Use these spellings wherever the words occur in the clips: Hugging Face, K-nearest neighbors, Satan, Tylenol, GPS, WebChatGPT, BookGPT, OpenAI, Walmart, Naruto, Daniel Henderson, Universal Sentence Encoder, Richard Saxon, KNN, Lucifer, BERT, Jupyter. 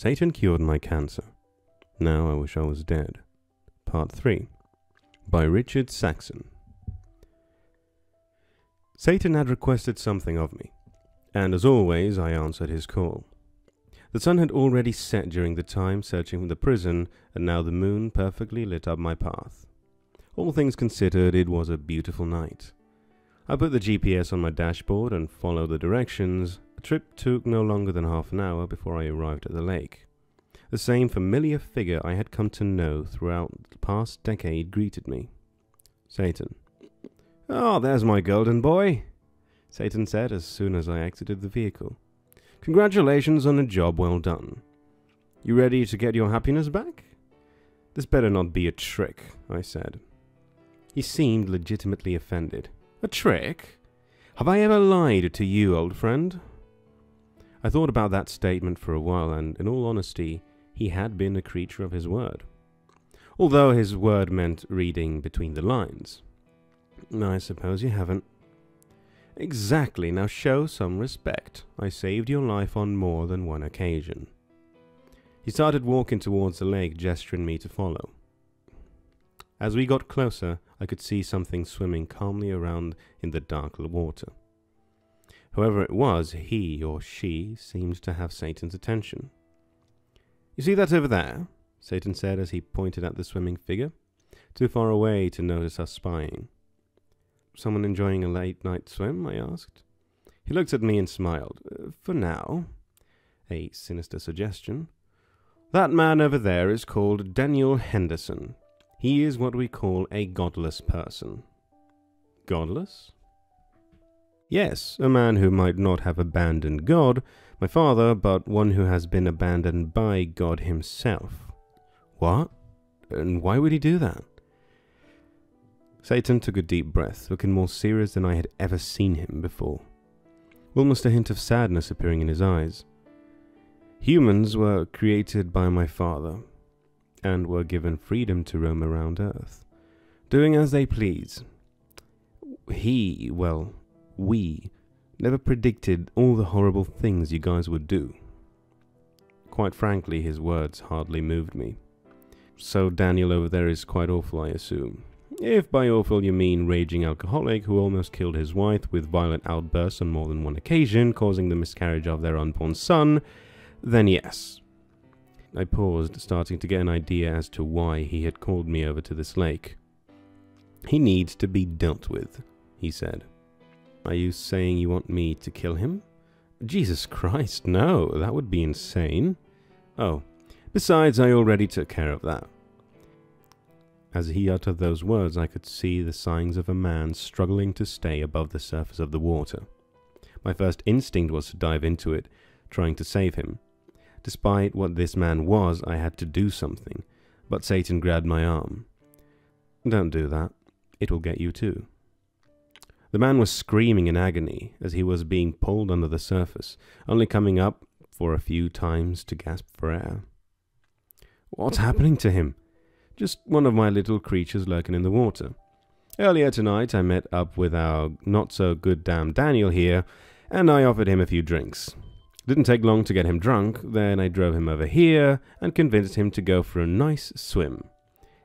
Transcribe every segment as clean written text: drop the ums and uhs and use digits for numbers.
Satan cured my cancer. Now I wish I was dead. Part 3. By Richard Saxon. Satan had requested something of me, and as always I answered his call. The sun had already set during the time searching for the prison, and now the moon perfectly lit up my path. All things considered, it was a beautiful night. I put the GPS on my dashboard and followed the directions. The trip took no longer than half an hour before I arrived at the lake. The same familiar figure I had come to know throughout the past decade greeted me. Satan. "Oh, there's my golden boy," Satan said as soon as I exited the vehicle. "Congratulations on a job well done. You ready to get your happiness back?" "This better not be a trick," I said. He seemed legitimately offended. "A trick? Have I ever lied to you, old friend?" I thought about that statement for a while, and in all honesty, he had been a creature of his word. Although his word meant reading between the lines. "I suppose you haven't." "Exactly, now show some respect. I saved your life on more than one occasion." He started walking towards the lake, gesturing me to follow. As we got closer, I could see something swimming calmly around in the dark water. Whoever it was, he or she seemed to have Satan's attention. "You see that over there?" Satan said as he pointed at the swimming figure, too far away to notice us spying. "Someone enjoying a late-night swim?" I asked. He looked at me and smiled. "For now," a sinister suggestion. "That man over there is called Daniel Henderson. He is what we call a godless person." "Godless?" "Yes, a man who might not have abandoned God, my father, but one who has been abandoned by God himself." "What? And why would he do that?" Satan took a deep breath, looking more serious than I had ever seen him before, almost a hint of sadness appearing in his eyes. "Humans were created by my father, and were given freedom to roam around Earth, doing as they please. We never predicted all the horrible things you guys would do." Quite frankly, his words hardly moved me. "So Daniel over there is quite awful, I assume. If by awful you mean raging alcoholic who almost killed his wife with violent outbursts on more than one occasion, causing the miscarriage of their unborn son, then yes." I paused, starting to get an idea as to why he had called me over to this lake. "He needs to be dealt with," he said. "Are you saying you want me to kill him?" "Jesus Christ, no, that would be insane." "Oh, besides, I already took care of that." As he uttered those words, I could see the signs of a man struggling to stay above the surface of the water. My first instinct was to dive into it, trying to save him. Despite what this man was, I had to do something, but Satan grabbed my arm. "Don't do that. It will get you too." The man was screaming in agony as he was being pulled under the surface, only coming up for a few times to gasp for air. "What's happening to him?" "Just one of my little creatures lurking in the water. Earlier tonight I met up with our not-so-good-damn Daniel here, and I offered him a few drinks. Didn't take long to get him drunk, then I drove him over here and convinced him to go for a nice swim.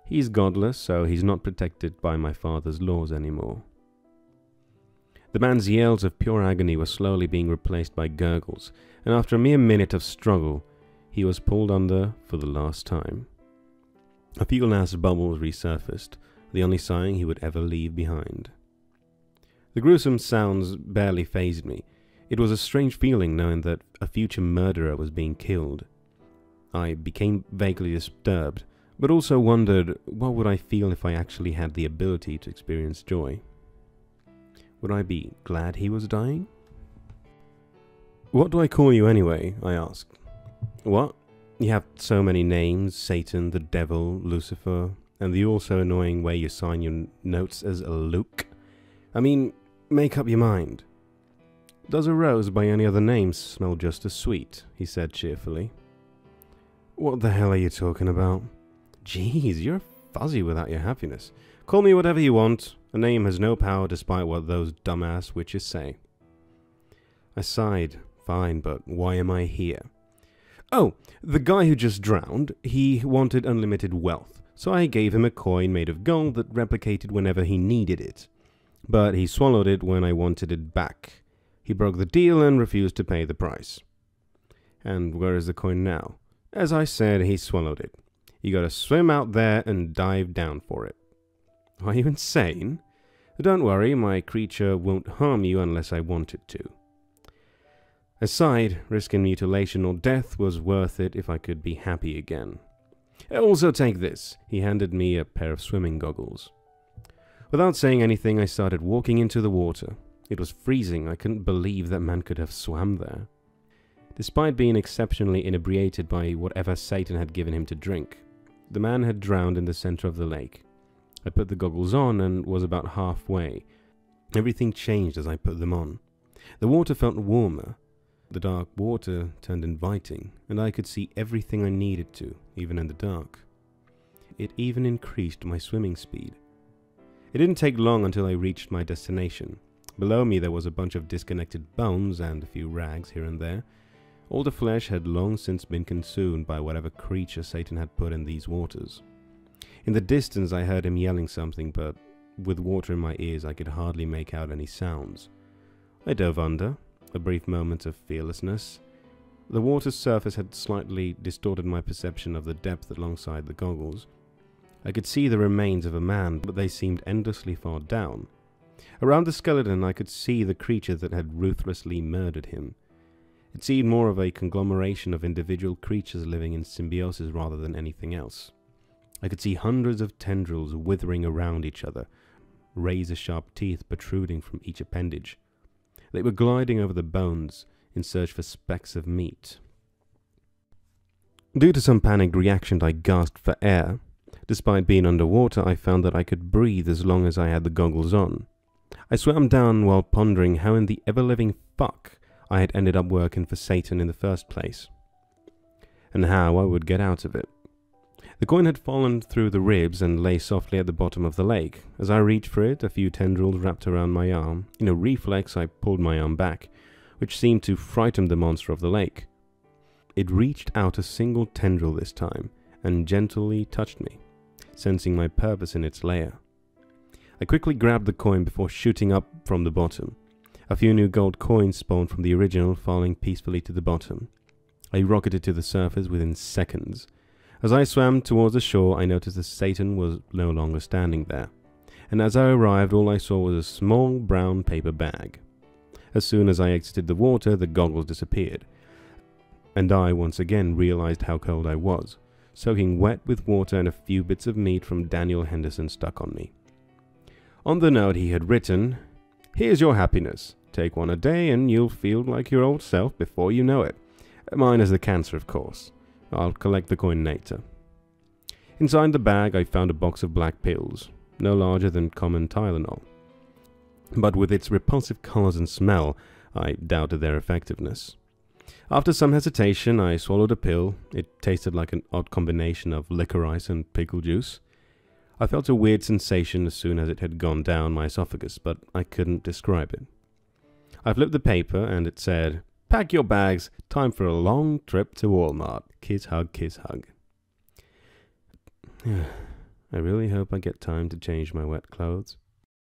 He's godless, so he's not protected by my father's laws anymore." The man's yells of pure agony were slowly being replaced by gurgles, and after a mere minute of struggle, he was pulled under for the last time. A few last bubbles resurfaced, the only sign he would ever leave behind. The gruesome sounds barely fazed me. It was a strange feeling knowing that a future murderer was being killed. I became vaguely disturbed, but also wondered what would I feel if I actually had the ability to experience joy. Would I be glad he was dying? "What do I call you anyway?" I asked. "What? You have so many names, Satan, the devil, Lucifer, and the also annoying way you sign your notes as a Luke. I mean, make up your mind." "Does a rose by any other name smell just as sweet?" he said cheerfully. "What the hell are you talking about?" "Jeez, you're fuzzy without your happiness. Call me whatever you want. A name has no power despite what those dumbass witches say." I sighed. Fine, but why am I here? Oh, the guy who just drowned, he wanted unlimited wealth, so I gave him a coin made of gold that replicated whenever he needed it. But he swallowed it when I wanted it back. He broke the deal and refused to pay the price. And where is the coin now? As I said, he swallowed it. You gotta swim out there and dive down for it. Are you insane? Don't worry, my creature won't harm you unless I want it to. Aside, risking mutilation or death was worth it if I could be happy again. Also take this. He handed me a pair of swimming goggles. Without saying anything, I started walking into the water. It was freezing. I couldn't believe that man could have swam there. Despite being exceptionally inebriated by whatever Satan had given him to drink, the man had drowned in the center of the lake. I put the goggles on and was about halfway. Everything changed as I put them on. The water felt warmer. The dark water turned inviting, and I could see everything I needed to, even in the dark. It even increased my swimming speed. It didn't take long until I reached my destination. Below me there was a bunch of disconnected bones and a few rags here and there. All the flesh had long since been consumed by whatever creature Satan had put in these waters. In the distance I heard him yelling something, but with water in my ears I could hardly make out any sounds. I dove under. A brief moment of fearlessness. The water's surface had slightly distorted my perception of the depth alongside the goggles. I could see the remains of a man, but they seemed endlessly far down. Around the skeleton I could see the creature that had ruthlessly murdered him. It seemed more of a conglomeration of individual creatures living in symbiosis rather than anything else. I could see hundreds of tendrils withering around each other, razor-sharp teeth protruding from each appendage. They were gliding over the bones in search for specks of meat. Due to some panicked reaction, I gasped for air. Despite being underwater, I found that I could breathe as long as I had the goggles on. I swam down while pondering how in the ever-living fuck I had ended up working for Satan in the first place, and how I would get out of it. The coin had fallen through the ribs and lay softly at the bottom of the lake. As I reached for it, a few tendrils wrapped around my arm. In a reflex, I pulled my arm back, which seemed to frighten the monster of the lake. It reached out a single tendril this time, and gently touched me, sensing my purpose in its lair. I quickly grabbed the coin before shooting up from the bottom. A few new gold coins spawned from the original, falling peacefully to the bottom. I rocketed to the surface within seconds. As I swam towards the shore, I noticed that Satan was no longer standing there, and as I arrived, all I saw was a small brown paper bag. As soon as I exited the water, the goggles disappeared, and I once again realized how cold I was, soaking wet with water and a few bits of meat from Daniel Henderson stuck on me. On the note he had written, "Here's your happiness. Take one a day and you'll feel like your old self before you know it. Minus the cancer, of course. I'll collect the coin later." Inside the bag I found a box of black pills, no larger than common Tylenol, but with its repulsive colors and smell, I doubted their effectiveness. After some hesitation, I swallowed a pill. It tasted like an odd combination of licorice and pickle juice. I felt a weird sensation as soon as it had gone down my esophagus, but I couldn't describe it. I flipped the paper and it said, "Pack your bags, time for a long trip to Walmart. Kiss, hug, kiss, hug." I really hope I get time to change my wet clothes.